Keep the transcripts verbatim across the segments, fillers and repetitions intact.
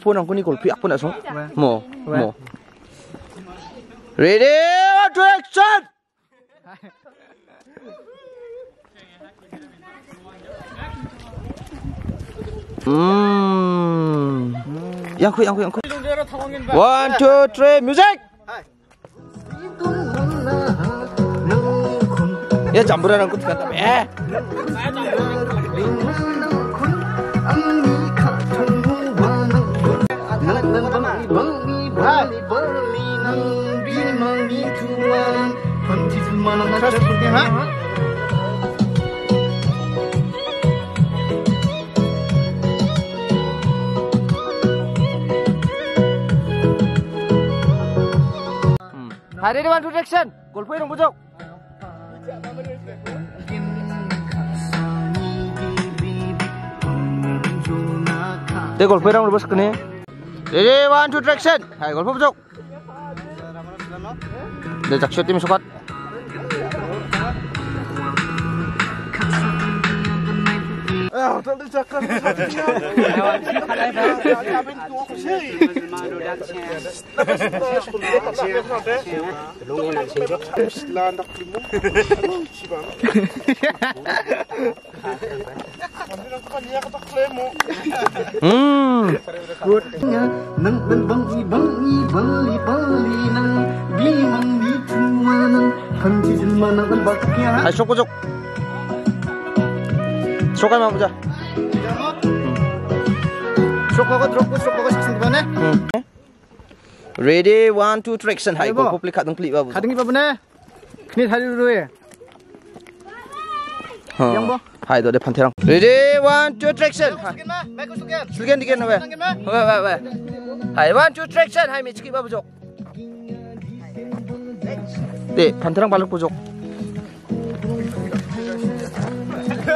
Phone aku ni golpi aku nak song. Mo, mo. Ready, action. Hmm. Yang kui, yang kui, yang kui. One, two, three, music. Ya campuran aku juga tapi eh. Hari ini one direction, golpoi dong bujuk. Deh golpoi dong lepas kene. Jadi one two direction, hai golpoi bujuk. Deh cak shot tim sobat. Good. Sok aja aja. Sok kok drop sok kok sing bane. Ready one two traction hai kok publik kadang klik babu. Kadang babu ne. Kni thali ruwe. Yang bo. Hai do de panterang. Ready one two traction. Sulgen digen we. We we we. Hai one two traction hai michki babu jok. De panterang baluk pojok.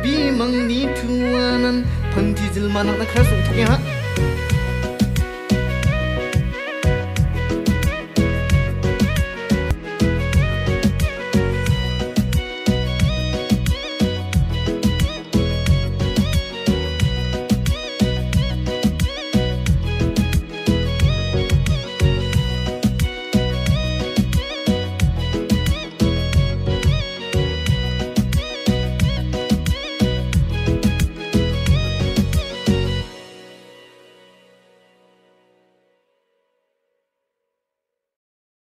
Bimang ni tuanan, panti jelma nak nak keras untuknya.